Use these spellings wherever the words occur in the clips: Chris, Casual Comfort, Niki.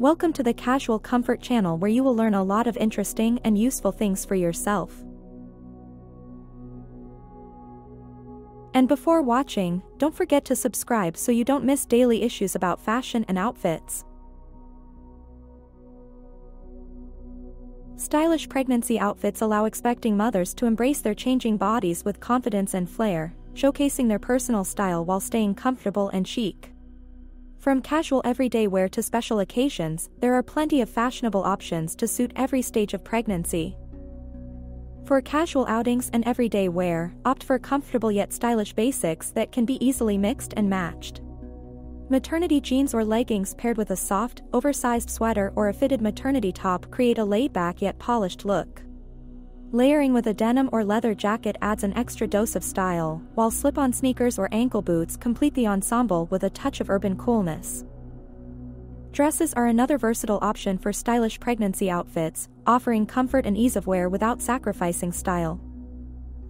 Welcome to the Casual Comfort channel, where you will learn a lot of interesting and useful things for yourself. And before watching, don't forget to subscribe so you don't miss daily issues about fashion and outfits. Stylish pregnancy outfits allow expecting mothers to embrace their changing bodies with confidence and flair, showcasing their personal style while staying comfortable and chic. From casual everyday wear to special occasions, there are plenty of fashionable options to suit every stage of pregnancy. For casual outings and everyday wear, opt for comfortable yet stylish basics that can be easily mixed and matched. Maternity jeans or leggings paired with a soft, oversized sweater or a fitted maternity top create a laid-back yet polished look. Layering with a denim or leather jacket adds an extra dose of style, while slip-on sneakers or ankle boots complete the ensemble with a touch of urban coolness. Dresses are another versatile option for stylish pregnancy outfits, offering comfort and ease of wear without sacrificing style.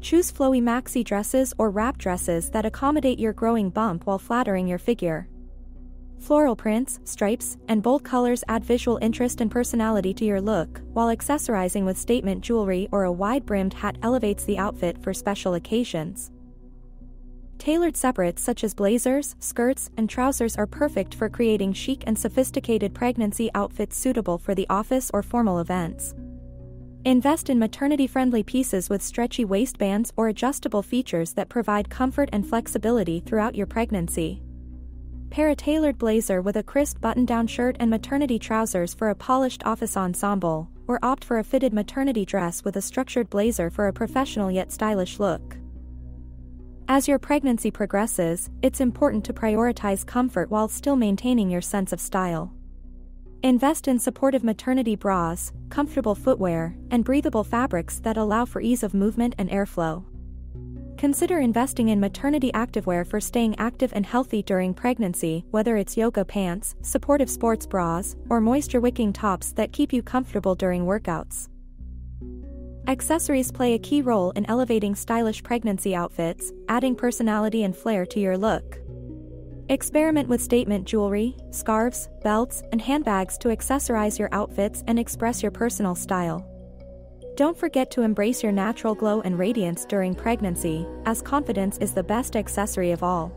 Choose flowy maxi dresses or wrap dresses that accommodate your growing bump while flattering your figure. Floral prints, stripes, and bold colors add visual interest and personality to your look, while accessorizing with statement jewelry or a wide-brimmed hat elevates the outfit for special occasions. Tailored separates such as blazers, skirts, and trousers are perfect for creating chic and sophisticated pregnancy outfits suitable for the office or formal events. Invest in maternity-friendly pieces with stretchy waistbands or adjustable features that provide comfort and flexibility throughout your pregnancy. Pair a tailored blazer with a crisp button-down shirt and maternity trousers for a polished office ensemble, or opt for a fitted maternity dress with a structured blazer for a professional yet stylish look. As your pregnancy progresses, it's important to prioritize comfort while still maintaining your sense of style. Invest in supportive maternity bras, comfortable footwear, and breathable fabrics that allow for ease of movement and airflow. Consider investing in maternity activewear for staying active and healthy during pregnancy, whether it's yoga pants, supportive sports bras, or moisture-wicking tops that keep you comfortable during workouts. Accessories play a key role in elevating stylish pregnancy outfits, adding personality and flair to your look. Experiment with statement jewelry, scarves, belts, and handbags to accessorize your outfits and express your personal style. Don't forget to embrace your natural glow and radiance during pregnancy, as confidence is the best accessory of all.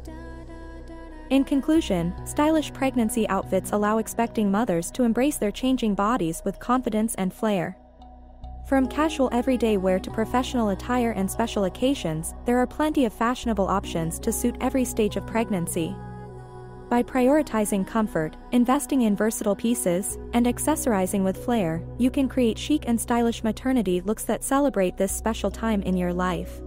In conclusion, stylish pregnancy outfits allow expecting mothers to embrace their changing bodies with confidence and flair. From casual everyday wear to professional attire and special occasions, there are plenty of fashionable options to suit every stage of pregnancy. By prioritizing comfort, investing in versatile pieces, and accessorizing with flair, you can create chic and stylish maternity looks that celebrate this special time in your life.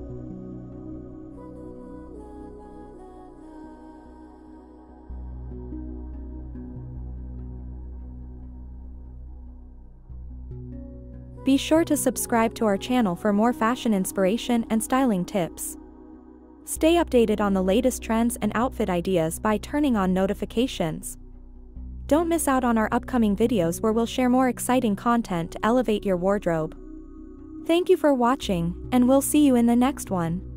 Be sure to subscribe to our channel for more fashion inspiration and styling tips. Stay updated on the latest trends and outfit ideas by turning on notifications. Don't miss out on our upcoming videos, where we'll share more exciting content to elevate your wardrobe. Thank you for watching, and we'll see you in the next one.